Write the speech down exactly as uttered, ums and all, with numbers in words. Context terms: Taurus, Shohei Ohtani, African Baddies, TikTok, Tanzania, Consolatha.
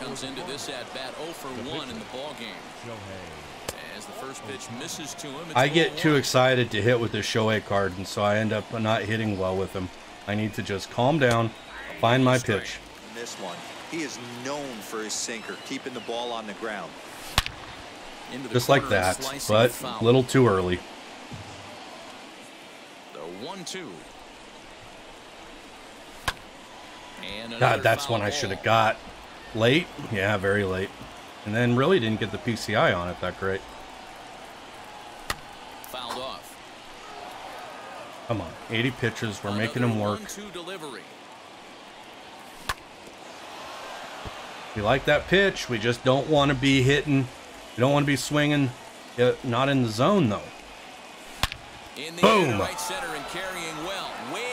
comes into this at-bat oh for one in the ballgame. As the first pitch misses to him. I get too excited to hit with this Shohei card, and so I end up not hitting well with him. I need to just calm down, find my pitch. This one, he is known for his sinker, keeping the ball on the ground. Into the just like that, but a little too early. The one two. God, that's one I should have got. Late? Yeah, very late. And then really didn't get the P C I on it that great. Fouled off. Come on, eighty pitches. We're Another making him work. We like that pitch. We just don't want to be hitting. We don't want to be swinging. Not in the zone, though. In the Boom! Right center and carrying well. Way